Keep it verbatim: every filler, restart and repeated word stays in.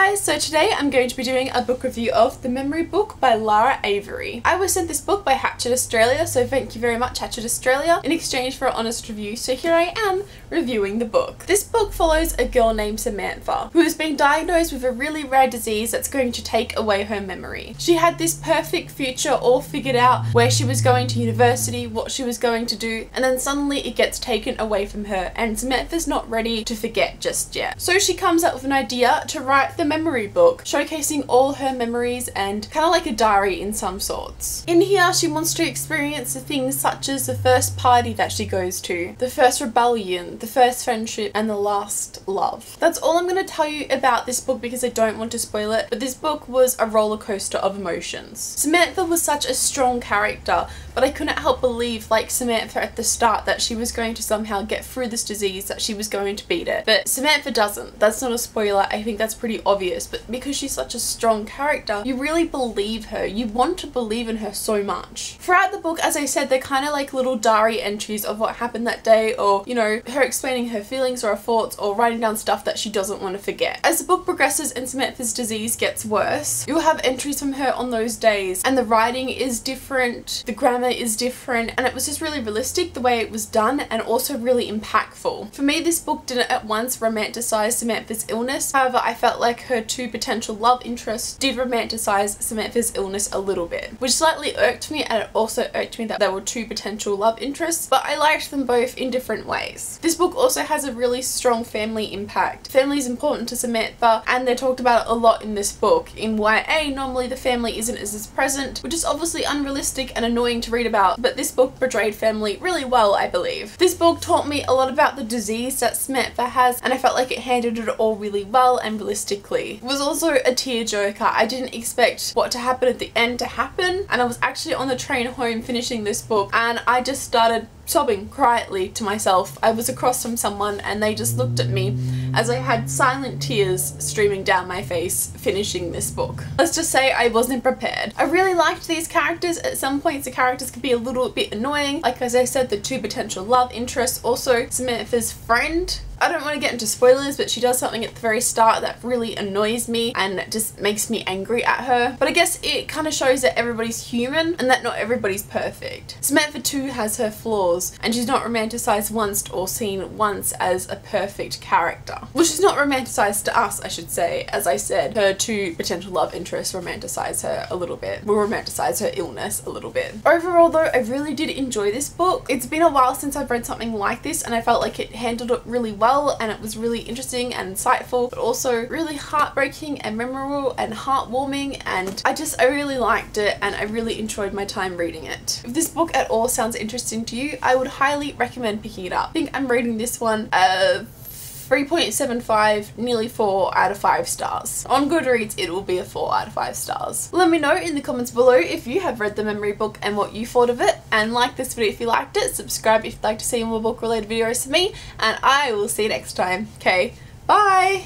guys! So today I'm going to be doing a book review of The Memory Book by Lara Avery. I was sent this book by Hatchet Australia, so thank you very much Hatchet Australia, in exchange for an honest review, so here I am reviewing the book. This book follows a girl named Samantha, who has been diagnosed with a really rare disease that's going to take away her memory. She had this perfect future all figured out, where she was going to university, what she was going to do, and then suddenly it gets taken away from her, and Samantha's not ready to forget just yet. So she comes up with an idea to write The Memory Book, showcasing all her memories and kind of like a diary in some sorts. In here she wants to experience the things such as the first party that she goes to, the first rebellion, the first friendship, and the last love. That's all I'm going to tell you about this book because I don't want to spoil it, but this book was a roller coaster of emotions. Samantha was such a strong character, but I couldn't help believe, like Samantha at the start, that she was going to somehow get through this disease, that she was going to beat it. But Samantha doesn't. That's not a spoiler, I think that's pretty obvious, but because she's such a strong character, you really believe her. You want to believe in her so much. Throughout the book, as I said, they're kind of like little diary entries of what happened that day, or, you know, her explaining her feelings or her thoughts, or writing down stuff that she doesn't want to forget. As the book progresses and Samantha's disease gets worse, you'll have entries from her on those days, and the writing is different, the grammar is different, and it was just really realistic the way it was done, and also really impactful. For me, this book didn't at once romanticize Samantha's illness, however I felt like her two potential love interests did romanticize Samantha's illness a little bit, which slightly irked me, and it also irked me that there were two potential love interests, but I liked them both in different ways. This book also has a really strong family impact. Family is important to Samantha, and they talked about it a lot in this book. In Y A, normally the family isn't as present, which is obviously unrealistic and annoying to read about, but this book portrayed family really well, I believe. This book taught me a lot about the disease that Samantha has, and I felt like it handled it all really well and realistically. It was also a tearjerker. I didn't expect what to happen at the end to happen, and I was actually on the train home finishing this book, and I just started sobbing quietly to myself. I was across from someone and they just looked at me as I had silent tears streaming down my face finishing this book. Let's just say I wasn't prepared. I really liked these characters. At some points the characters could be a little bit annoying. Like as I said, the two potential love interests, also Samantha's friend. I don't want to get into spoilers, but she does something at the very start that really annoys me and just makes me angry at her. But I guess it kind of shows that everybody's human and that not everybody's perfect. Samantha too has her flaws, and she's not romanticized once or seen once as a perfect character. Well, she's not romanticized to us, I should say. As I said, her two potential love interests romanticize her a little bit. Will romanticize her illness a little bit. Overall though, I really did enjoy this book. It's been a while since I've read something like this, and I felt like it handled it really well. And it was really interesting and insightful, but also really heartbreaking and memorable and heartwarming, and I just I really liked it, and I really enjoyed my time reading it. If this book at all sounds interesting to you, I would highly recommend picking it up. I think I'm rating this one uh three point seven five, nearly four out of five stars. On Goodreads, it will be a four out of five stars. Let me know in the comments below if you have read The Memory Book and what you thought of it, and like this video if you liked it, subscribe if you'd like to see more book related videos from me, and I will see you next time. Okay, bye!